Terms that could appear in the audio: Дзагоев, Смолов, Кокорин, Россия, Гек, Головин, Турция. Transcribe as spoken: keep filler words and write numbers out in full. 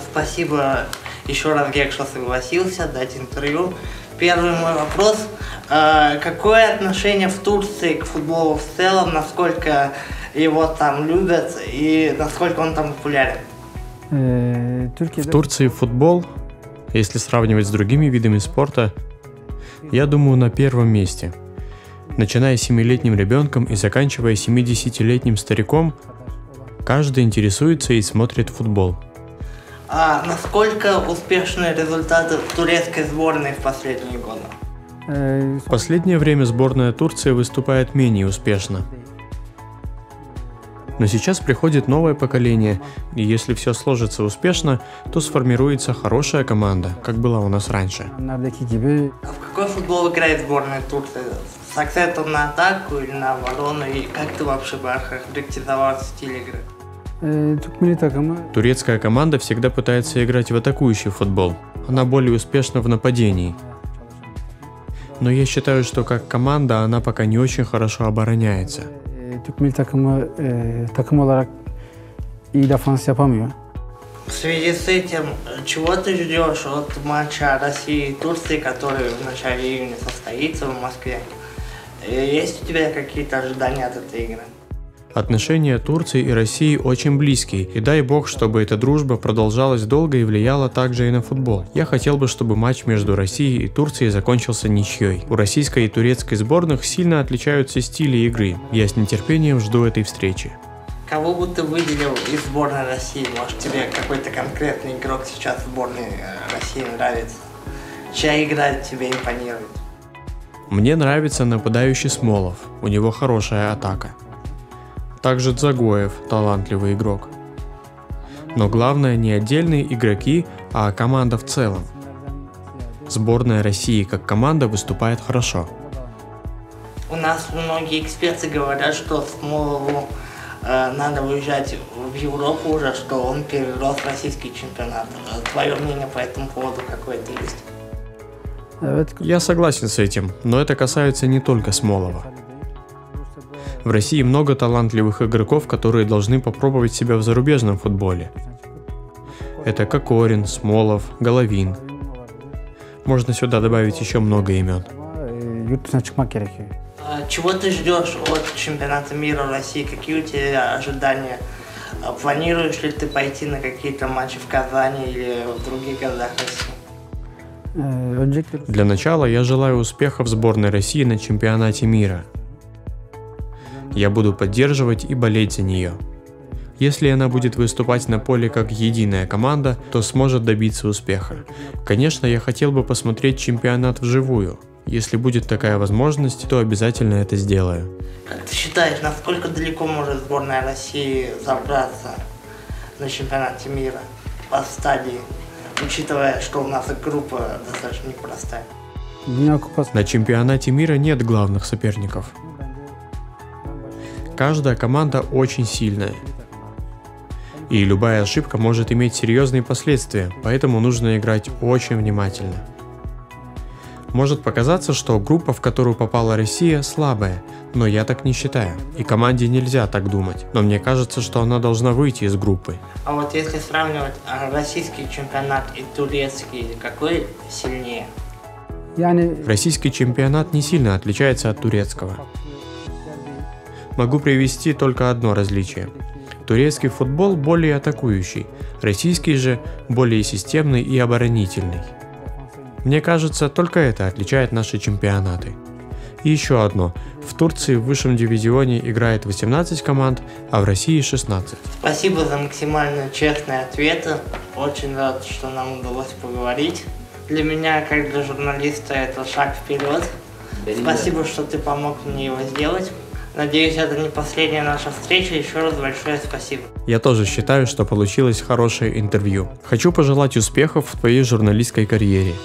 Спасибо еще раз, Гек, что согласился дать интервью. Первый мой вопрос. Какое отношение в Турции к футболу в целом? Насколько его там любят и насколько он там популярен? В Турции футбол, если сравнивать с другими видами спорта, я думаю, на первом месте. Начиная с семилетним ребенком и заканчивая семидесятилетним стариком, каждый интересуется и смотрит футбол. А насколько успешны результаты турецкой сборной в последние годы? В последнее время сборная Турции выступает менее успешно. Но сейчас приходит новое поколение, и если все сложится успешно, то сформируется хорошая команда, как была у нас раньше. А в какой футбол играет сборная Турции? С акцентом на атаку или на оборону? И как ты вообще бы охарактеризовал стиль игры? Турецкая команда всегда пытается играть в атакующий футбол. Она более успешна в нападении. Но я считаю, что как команда она пока не очень хорошо обороняется. В связи с этим, чего ты ждешь от матча России и Турции, который в начале июня состоится в Москве? Есть у тебя какие-то ожидания от этой игры? Отношения Турции и России очень близкие, и дай бог, чтобы эта дружба продолжалась долго и влияла также и на футбол. Я хотел бы, чтобы матч между Россией и Турцией закончился ничьей. У российской и турецкой сборных сильно отличаются стили игры. Я с нетерпением жду этой встречи. Кого бы ты выделил из сборной России? Может, тебе какой-то конкретный игрок сейчас в сборной России нравится? Чья игра тебе импонирует? Мне нравится нападающий Смолов. У него хорошая атака. Также Дзагоев – талантливый игрок. Но главное не отдельные игроки, а команда в целом. Сборная России как команда выступает хорошо. У нас многие эксперты говорят, что Смолову э, надо уезжать в Европу уже, что он перерос российский чемпионат. Твое мнение по этому поводу какое-то есть? Я согласен с этим, но это касается не только Смолова. В России много талантливых игроков, которые должны попробовать себя в зарубежном футболе. Это Кокорин, Смолов, Головин. Можно сюда добавить еще много имен. Чего ты ждешь от чемпионата мира России? Какие у тебя ожидания? Планируешь ли ты пойти на какие-то матчи в Казани или в других городах России? Для начала я желаю успехов сборной России на чемпионате мира. Я буду поддерживать и болеть за нее. Если она будет выступать на поле как единая команда, то сможет добиться успеха. Конечно, я хотел бы посмотреть чемпионат вживую. Если будет такая возможность, то обязательно это сделаю. Как ты считаешь, насколько далеко может сборная России забраться на чемпионате мира по стадии, учитывая, что у нас группа достаточно непростая? На чемпионате мира нет главных соперников. Каждая команда очень сильная, и любая ошибка может иметь серьезные последствия, поэтому нужно играть очень внимательно. Может показаться, что группа, в которую попала Россия, слабая, но я так не считаю, и команде нельзя так думать, но мне кажется, что она должна выйти из группы. А вот если сравнивать российский чемпионат и турецкий, какой сильнее? Российский чемпионат не сильно отличается от турецкого. Могу привести только одно различие. Турецкий футбол более атакующий, российский же более системный и оборонительный. Мне кажется, только это отличает наши чемпионаты. И еще одно. В Турции в высшем дивизионе играет восемнадцать команд, а в России шестнадцать. Спасибо за максимально честные ответы. Очень рад, что нам удалось поговорить. Для меня, как для журналиста, это шаг вперед. Спасибо, что ты помог мне его сделать. Надеюсь, это не последняя наша встреча. Еще раз большое спасибо. Я тоже считаю, что получилось хорошее интервью. Хочу пожелать успехов в твоей журналистской карьере.